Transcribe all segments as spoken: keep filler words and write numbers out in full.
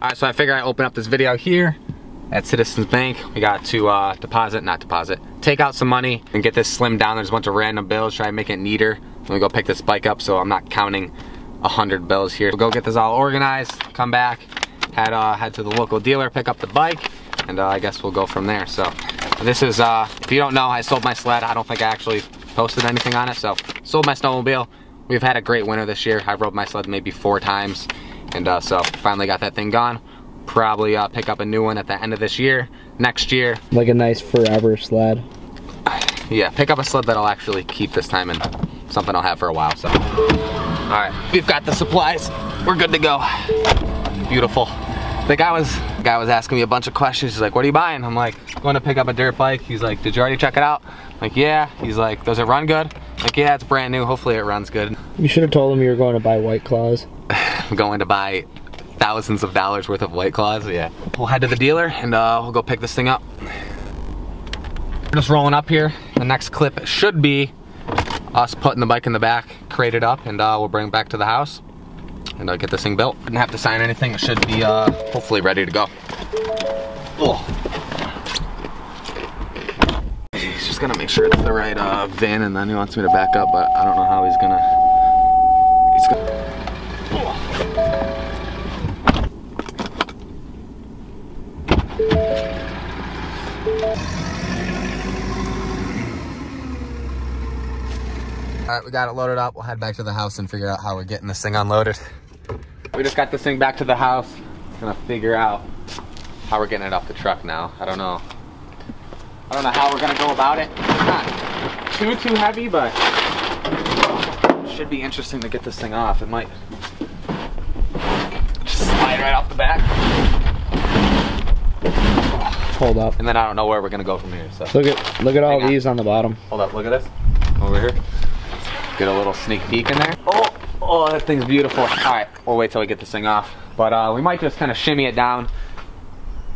All right, so I figure I open up this video here at Citizens Bank. We got to uh, deposit, not deposit, take out some money and get this slimmed down. There's a bunch of random bills, try to make it neater. Let me go pick this bike up so I'm not counting a hundred bills here. We'll go get this all organized, come back, head, uh, head to the local dealer, pick up the bike, and uh, I guess we'll go from there. So this is, uh, if you don't know, I sold my sled. I don't think I actually posted anything on it, so sold my snowmobile. We've had a great winter this year. I've rode my sled maybe four times, and uh, so finally got that thing gone. Probably uh, pick up a new one at the end of this year, next year. Like a nice forever sled. Yeah, pick up a sled that I'll actually keep this time and something I'll have for a while, so. All right, we've got the supplies. We're good to go. Beautiful. The guy was, the guy was asking me a bunch of questions. He's like, what are you buying? I'm like, going to pick up a dirt bike. He's like, did you already check it out? I'm like, yeah. He's like, does it run good? I'm like, yeah, it's brand new. Hopefully it runs good. You should have told him you were going to buy White Claws. I'm going to buy thousands of dollars worth of White Claws, yeah. We'll head to the dealer and uh, we'll go pick this thing up. We're just rolling up here. The next clip should be us putting the bike in the back, crate it up, and uh, we'll bring it back to the house and uh, get this thing built. Didn't have to sign anything. It should be uh, hopefully ready to go. Oh. He's just gonna make sure it's the right uh, VIN, and then he wants me to back up, but I don't know how he's gonna. He's gonna... Oh. All right, we got it loaded up. We'll head back to the house and figure out how we're getting this thing unloaded. We just got this thing back to the house. Gonna figure out how we're getting it off the truck now. I don't know. I don't know how we're gonna go about it. It's not too, too heavy, but it should be interesting to get this thing off. It might just slide right off the back. Hold up. And then I don't know where we're gonna go from here. So Look at, look at all these on the bottom. Hold up, look at this. Over here. Get a little sneak peek in there. Oh, oh, that thing's beautiful. All right, we'll wait till we get this thing off. But uh, we might just kind of shimmy it down,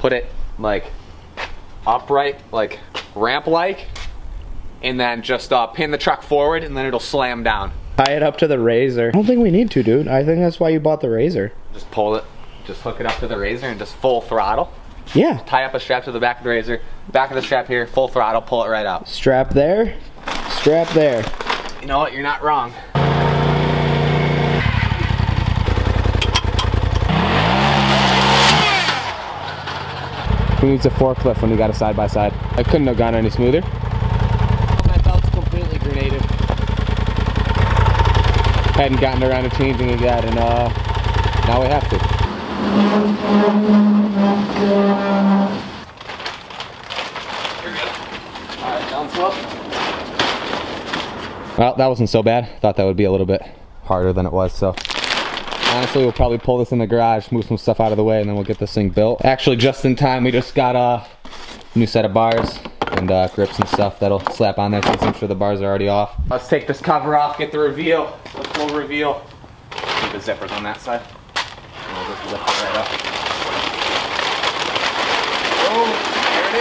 put it like upright, like ramp-like, and then just uh, pin the truck forward, and then it'll slam down. Tie it up to the R Z R. I don't think we need to, dude. I think that's why you bought the R Z R. Just pull it, just hook it up to the R Z R, and just full throttle. Yeah. Tie up a strap to the back of the R Z R, back of the strap here, full throttle, pull it right out. Strap there, strap there. You know what, you're not wrong. Who needs a forklift when you got a side by side? I couldn't have gone any smoother. My belt's completely grenaded. Hadn't gotten around to changing it yet, and uh, now we have to. Here we go. All right, down slope. Well, that wasn't so bad. Thought that would be a little bit harder than it was, so. Honestly, we'll probably pull this in the garage, move some stuff out of the way, and then we'll get this thing built. Actually, just in time, we just got a new set of bars and uh, grips and stuff that'll slap on there since I'm sure the bars are already off. Let's take this cover off, get the reveal, the full reveal. Keep the zippers on that side. And we'll just lift it right up. Oh,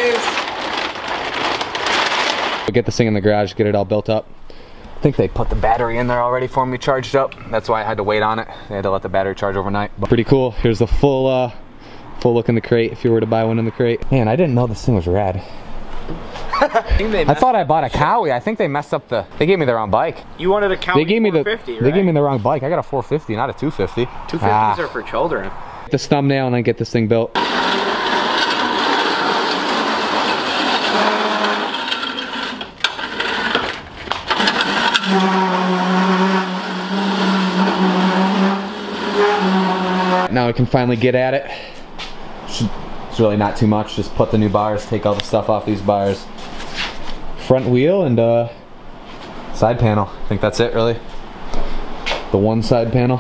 there it is. We'll get this thing in the garage, get it all built up. I think they put the battery in there already for me charged up. That's why I had to wait on it. They had to let the battery charge overnight. But pretty cool. Here's the full uh, full look in the crate if you were to buy one in the crate. Man, I didn't know this thing was rad. I, I thought I bought a Kawi. I think they messed up the, they gave me the wrong bike. You wanted a Kawi they gave me the, right? They gave me the wrong bike. I got a four fifty, not a two fifty. two fifties ah. are for children. This thumbnail and then get this thing built. Now we can finally get at it. It's really not too much. Just put the new bars, take all the stuff off these bars. Front wheel and uh, side panel. I think that's it, really. The one side panel.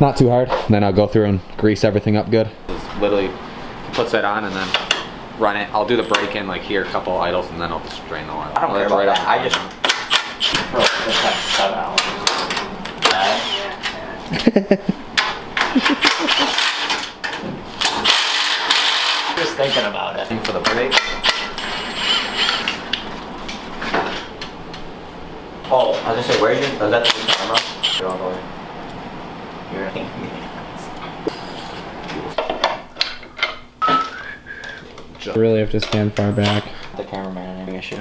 Not too hard. And then I'll go through and grease everything up good. Just literally puts that on and then run it. I'll do the brake in like here, a couple idles, and then I'll just drain the oil. I don't care about that. I just. Just thinking about it. For the brake. Oh, I was gonna say, where's your? Is that the camera? You're all the way. You're. jump. You really have to stand far back. The cameraman had an issue.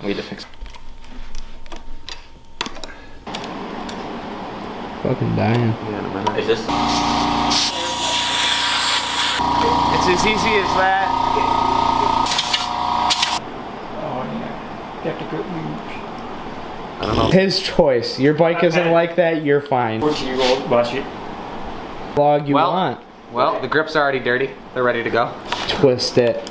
We need to fix it. Fucking dying. Is this? It's as easy as that. Oh yeah. You have to go. I don't know. His choice. Your bike okay. isn't like that. You're fine. fourteen year old. Watch it. Vlog you well, want. Well, the grip's already dirty. They're ready to go. Twist it.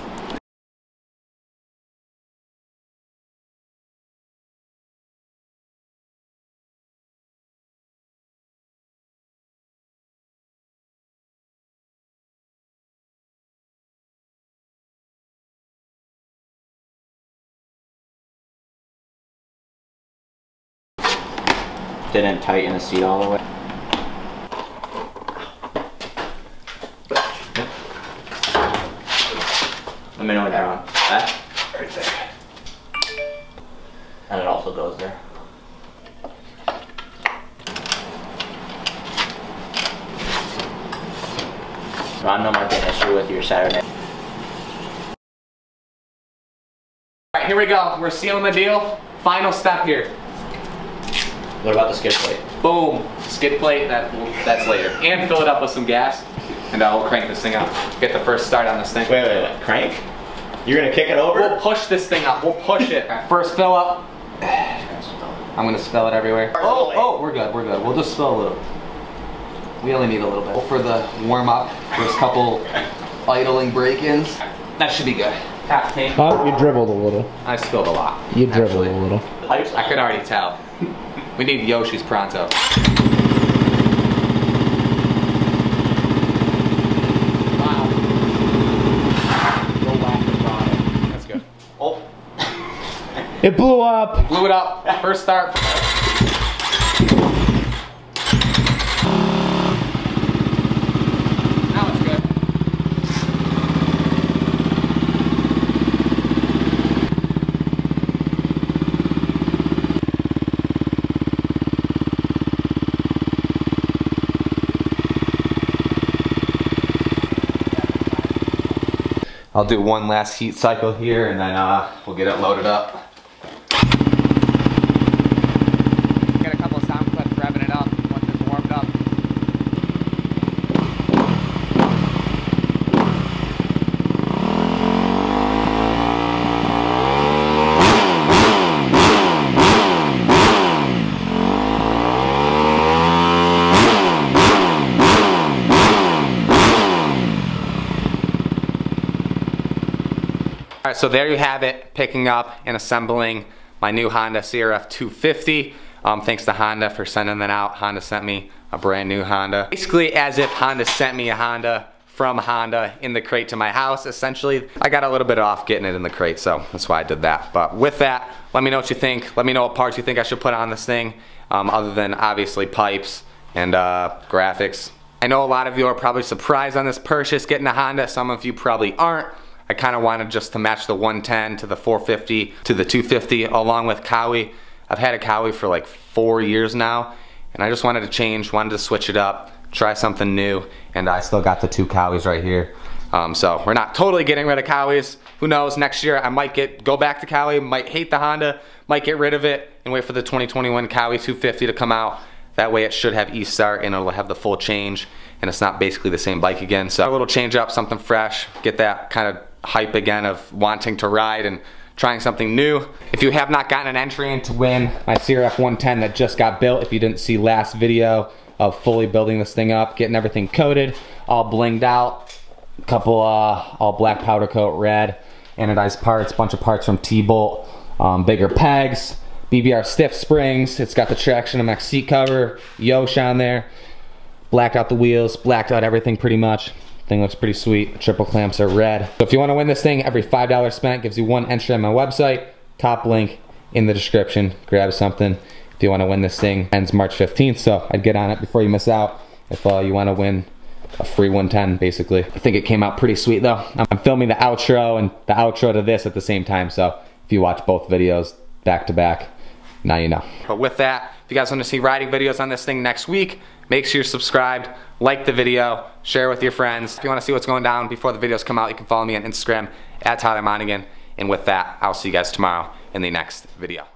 Didn't tighten the seat all the way. Let me know when you're on. That? Right there. And it also goes there. Ron, no more getting issue with your Saturday. Alright, here we go. We're sealing the deal. Final step here. What about the skid plate? Boom! Skid plate, that, that's later. And fill it up with some gas, and uh, we'll crank this thing up. Get the first start on this thing. Wait, wait, wait. Crank? You're gonna kick it over? We'll push this thing up. We'll push it. First fill up. I'm gonna spill it everywhere. Oh, oh, we're good, we're good. We'll just spill a little. We only need a little bit. For the warm up, there's a couple idling break-ins. That should be good. Half tank. Oh, you dribbled a little. I spilled a lot. You dribbled actually. a little. I could already tell. We need Yoshi's pronto. Wow. Go whack the throttle. That's good. Oh. It blew up. Blew it up. First start. I'll do one last heat cycle here and then uh, we'll get it loaded up. Got a couple of sound clips revving it up once it's warmed up. Alright, so there you have it, picking up and assembling my new Honda C R F two fifty. Um, thanks to Honda for sending that out. Honda sent me a brand new Honda. Basically as if Honda sent me a Honda from Honda in the crate to my house, essentially. I got a little bit off getting it in the crate, so that's why I did that. But with that, let me know what you think. Let me know what parts you think I should put on this thing, um, other than obviously pipes and uh, graphics. I know a lot of you are probably surprised on this purchase getting a Honda. Some of you probably aren't. I kind of wanted just to match the one ten to the four fifty to the two fifty along with Kawi. I've had a Kawi for like four years now and I just wanted to change, wanted to switch it up, try something new, and I still got the two Kawis right here. Um, so we're not totally getting rid of Kawis. Who knows, next year I might get go back to Kawi, might hate the Honda, might get rid of it and wait for the twenty twenty-one Kawi two fifty to come out. That way it should have E-Start and it'll have the full change and it's not basically the same bike again. So a little change up, something fresh, get that kind of hype again of wanting to ride and trying something new. If you have not gotten an entry in to win my C R F one ten that just got built, if you didn't see last video of fully building this thing up, getting everything coated, all blinged out, a couple uh, all black powder coat, red, anodized parts, bunch of parts from T-Bolt, um, bigger pegs, B B R stiff springs, it's got the Traction M X seat cover, Yoshi on there, blacked out the wheels, blacked out everything pretty much. Thing looks pretty sweet. Triple clamps are red. So if you want to win this thing, every five dollars spent gives you one entry on my website. Top link in the description. Grab something if you want to win this thing. Ends March fifteenth, so I'd get on it before you miss out if uh, you want to win a free one ten, basically. I think it came out pretty sweet, though. I'm filming the outro and the outro to this at the same time, so if you watch both videos back to back, now you know. But with that, if you guys want to see riding videos on this thing next week, Make sure you're subscribed, like the video, share with your friends. If you want to see what's going down before the videos come out, you can follow me on Instagram at Tyler Monagan. And with that, I'll see you guys tomorrow in the next video.